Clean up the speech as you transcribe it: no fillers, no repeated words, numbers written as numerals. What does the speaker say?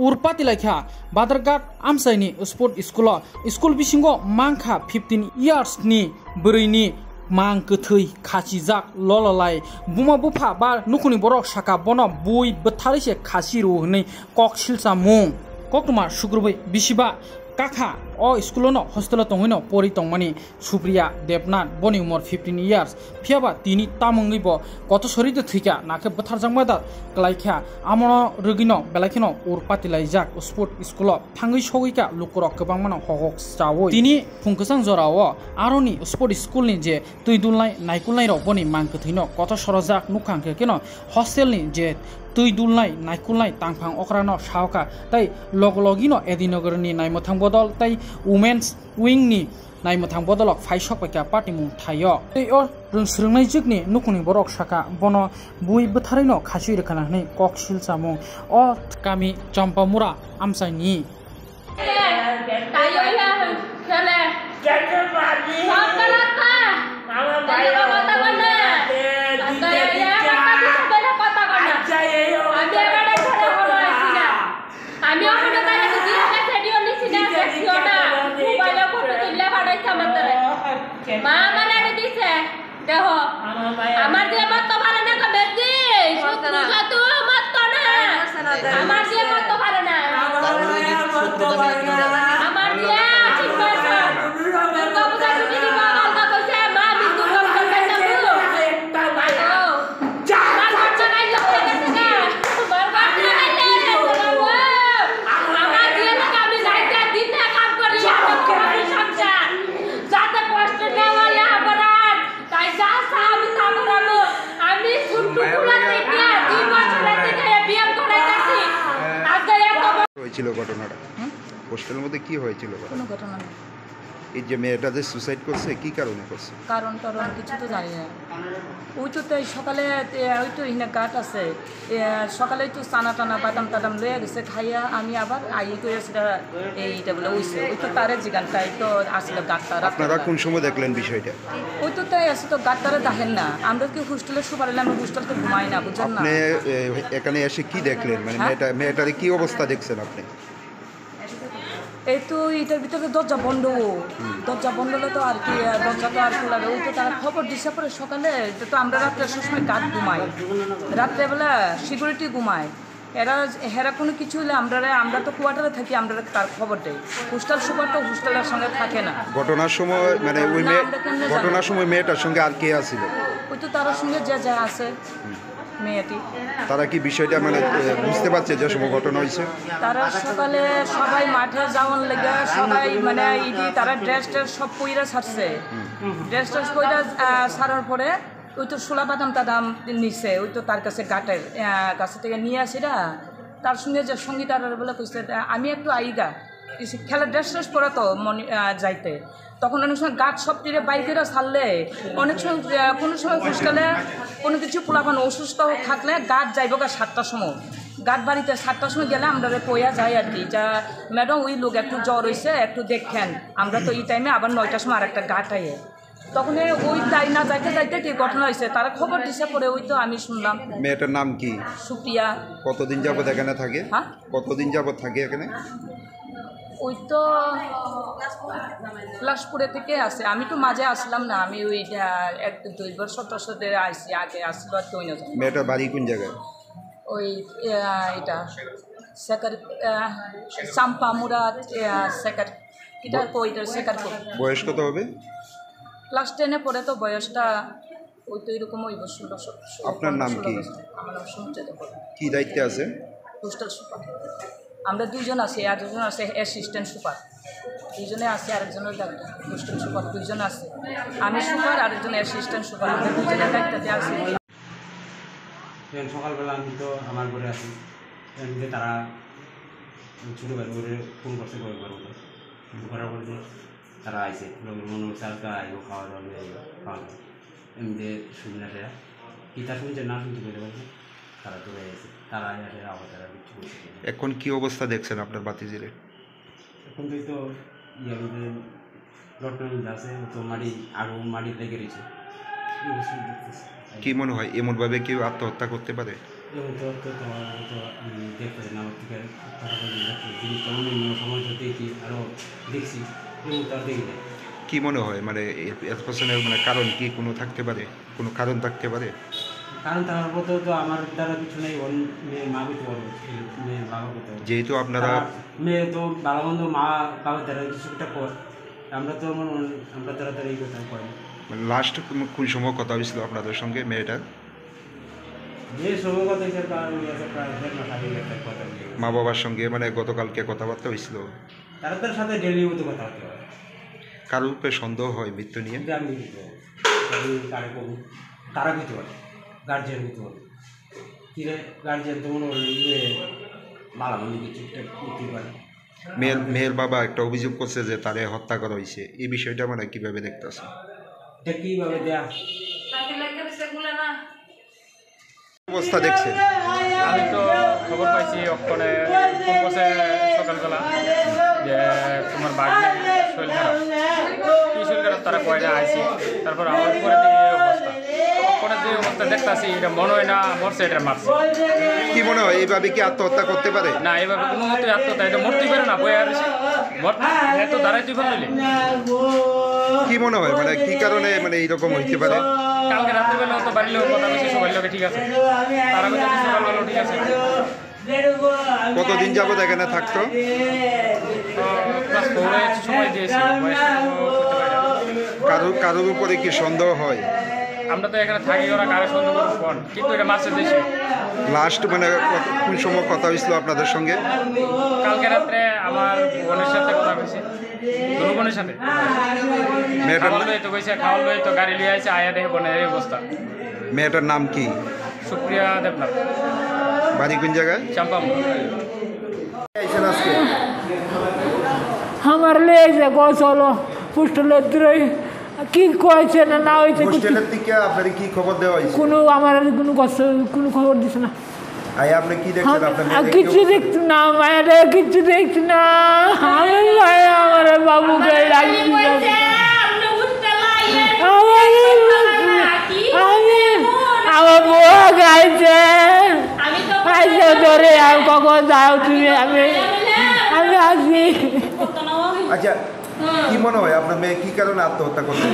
Urpatilaikha Badargat Amsaini Sport School School Bisingo Mankha 15 years ni Bwrwini Mang kuthwi Khachijak Lolalai Buma Bupa Bar Nukuni Borok Shaka Bono Bui Batarise Khasiru Hne Kok Silsa Mung Kokuma Sugrubi Bishiba Kaka O School no Hostel Tongino Poritomani Supriya Debnat Boni Umor 15 years Piaba Tini Tamungibo Kotosori the Tika Naka Batarjamada Klaika Amano Rugino Belakino Urpatilaikha Sport School Tangish Hogika Lukuro Kabamano Hohok Stawo Tini Punkasan Zorao Aroni Sport School Ninje Tuidunlai Naikulairo Boni Mankutino Kotoshorazak Nukan Kekino Hostel Ninje Tuidunlai Naikulai Tangpang Okrano Shauka Tai Logologino Edinogurni Naimotang Bodol Tai Women's Wing ni Naimotang Bodolok 5 shock by Patimun Tayo. They all Runsrunai Jigni, Nukuni Borok Shaka, Bono, Bui Butarino, Kashirikana, Kok Shilsamon, or Kami Champamura, Amsani. Hostel মধ্যে কি হয়েছিল কোনো ঘটনা না এই যে মেয়েটা যে সুইসাইড করছে কি কারণে করছে কারণ কিছু তো জানি না ওই তো সকালে ওই তো হিনা কাট আছে সকালে তো সানা টানা বাদাম টাদাম লয়ে গেছে খাইয়া আমি আবার আইই কইরাছিলা এইটা বলে হইছে ওই তো তারে জিগানটাই তো আসলে ডাক্তার আপনারা কোন সময় দেখলেন বিষয়টা ওই তো এসে তো ডাক্তারে দেখেন না আমরা কি হোস্টেলে শুবারেলাম হোস্টেল তো ঘুমাই না বুঝেন না আপনি এখানে এসে কি দেখলেন মানে মেয়েটারে কি অবস্থা দেখছেন আপনি এতো ইটার ভিতরে দরজা বন্ধ হলো তো আর কি দরজাটা আর খোলা ওই তো তারা খবর দিছে পরে সকালে তো আমরা রাতে সবসময় গাত ঘুমাই রাত্রেবেলা সিকিউরিটি ঘুমায় এরা হেরা কোনো কিছু হলে আমরা তো কোয়ার্টারে থাকি আমরা তার খবর দেই হোস্টেল সুপার তো হোস্টেলের সঙ্গে থাকে না ঘটনার সময় মানে ওই ঘটনার সময় মেয়েটার সঙ্গে আর কে আছিল ওই তো তার সঙ্গে যা যা আছে মেয়েটি তারা কি বিষয়টা মানে বুঝতে পারছে যে সব ঘটনা হইছে তারা সকালে সবাই মাঠে যাওয়ার লাগা সবাই মানে ইদি তারা ড্রেসটা সব পয়রা ছাড়ছে ড্রেসটা পয়রা ছাড়ার পরে ওই তো সোলা বাদাম টাদাম নিচে ওই তো তার কাছে গাটের কাছে থেকে নিয়ে আসিরা তার সঙ্গে যে সঙ্গীতার বলে কইছে আমি একটু আইগা খেলা ড্রেস ট্রেস পরা তো যাইতে তখন অনেক সময় গাছ সবটিরে বাইকেরা ছাড়লে অনেক সময় কোনো সময় ফুসকালে কোনো কিছু পোলাপান অসুস্থ থাকলে গাছ যাইব গা 7টার সময় গাছ বাড়িতে 7টার সময় গেলে আমরা কইয়া যাই আর কি যা ম্যাডাম ওই লোক একটু জ্বর হয়েছে একটু দেখেন আমরা তো এই টাইমে আবার 9টার সময় আর একটা গাছ আইয়ে তখন ওই যাই না যাইতে যাইতে কি ঘটনা হয়েছে তারা খবর দিছে পরে ওই তো আমি শুনলাম মেয়েটার নাম কি সুপ্রিয়া কতদিন যাবত এখানে থাকে হ্যাঁ কতদিন যাবত থাকে এখানে ওই তো লাশপুরে থেকে আসে আমি তো মাঝে আসলাম না আমি ওই 1-2 বছর আসি আগে আসলো আর কই না মেয়েটার বাড়ি কোন জায়গায় ওই এটা সেকার সাম্পামুরা সেকার কিটা কইটা সেকার বয়স কত হবে ক্লাস 10 এ পড়ে তো বয়সটা ওই তো এরকম ওই বছর আপনার নাম কি আমার নাম সুচেতা কি দায়িত্ব আছে হোস্টেল সুপার আমরা দুইজন আছে আর দুজন আছে অ্যাসিস্ট্যান্ট সুপার দুজনে আছে আরেকজনের দায়িত্ব হোস্টেল সুপার দুজন আছে আমি সুপার আরেকজন অ্যাসিস্ট্যান্ট সুপার আমরা দুজনের দায়িত্বতে আছি সকালবেলা আমি তো আমার ঘরে আছি এমনি তারা ছোটো ভাই ঘরে ফোন করছে ঘরের বলতে তারা আইসে মনে হচ্ছে আজকে আইব খাওয়া দাওয়া খাওয়া দাওয়া এমনি শুনি না সেরা পিতা শুনছে না শুনতে পেতে পারছে তারা চলে গেছে তারা আসে আবার তারা এখন কী অবস্থা দেখছেন আপনার বাতিজিরে এখন তুই তো ইয়ে লটন আছে তো মাড়ি আরও মাড়ি লেগে রয়েছে কী মনে হয় এমনভাবে কেউ আত্মহত্যা করতে পারে কি মনে হয় মানে এত পছন্দের মানে কারণ কি কোনো থাকতে পারে, কোনো কারণ থাকতে পারে? কারণ তার মতো তো আমার দ্বারা কিছু নেই, মা বলতে পারবো, মেয়ে বাবা বলতে পারবো, যেহেতু আপনারা মেয়ে তো বাবা বন্ধু মা বাবার দ্বারা কিছুটা পর আমরা তো আমরা তাড়াতাড়ি কথা করি। লাস্ট কোন সময় কথা হয়েছিল আপনাদের সঙ্গে মেয়েটার? মা বাবার সঙ্গে মানে গতকালকে কথাবার্তা হয়েছিল, তাদের সাথে ডেলি মতো কথা হতে হয়। কারোর উপরে সন্দেহ হয় মৃত্যু নিয়ে? তারা হইতে পারে, গার্জিয়ান হইতে পারে, গার্জিয়ান তো মনে হয় মালামালি কিছুটা হতে পারে। মেয়ের বাবা একটা অভিযোগ করছে যে তারে হত্যা করা হয়েছে, এই বিষয়টা মানে কিভাবে দেখতেছে? এটা কিভাবে দেয়া অবস্থা দেখছেন? আমি তো খবর পাইছি ওখানে সকালবেলা যে তোমার বাড়ি শরীর খারাপ, কি শরীর খারাপ তারা কয়টা আইসি, তারপর আমার পরে অবস্থা ওখানে যে অবস্থা দেখতেছি এটা মনে হয় না মরছে, এটা মারছে। কি মনে হয় এইভাবে কি আত্মহত্যা করতে পারে? না, এইভাবে কোনো মতো আত্মহত্যা এটা মরতেই পারে না, বই আর এত দাঁড়াইতেই পারে। কি মনে হয় মানে কি কারণে মানে এইরকম হইতে পারে? কালকে রাত্রিবেলা তো বাড়ির লোক কথা বলছে, সবাই লোকে ঠিক আছে, তারা সকালবেলা ঠিক আছে। কতদিন যাবত এখানে থাকতো? কারোর উপরে কি সন্দেহ হয়? আমরা তো এখানে থাকি, ওরা কারো সন্দেহ ফোন, কিন্তু এটা মাছের দেশে। লাস্ট মানে কোন সময় কথা হয়েছিল আপনাদের সঙ্গে? কালকে রাত্রে আমার বোনের সাথে কথা হয়েছে, দুটো বোনের সাথে। খাওয়াল হয়ে তো গেছে, খাওয়াল হয়ে তো গাড়ি নিয়ে আছে, আয়া দেখে বোনের এই অবস্থা। মেয়েটার নাম কি? সুপ্রিয়া দেবনাথ। বাড়ি কোন জায়গায়? চাম্পামা। আমার লেগেছে গোসল পুষ্টলের দূরে কি কয়েছে না না হয়েছে, কোনো আমার কোনো কষ্ট কোনো খবর দিচ্ছে না। কিছু দেখছি না, মায়ের কিছু দেখছি না। আমি মায়া আমার বাবুকে আমি আমার বউ গাইছে আইসে ধরে আর কখন যাও তুমি, আমি আমি আসি। আচ্ছা, কি মনে হয় আপনার মেয়ে কি কারণে আত্মহত্যা করতে?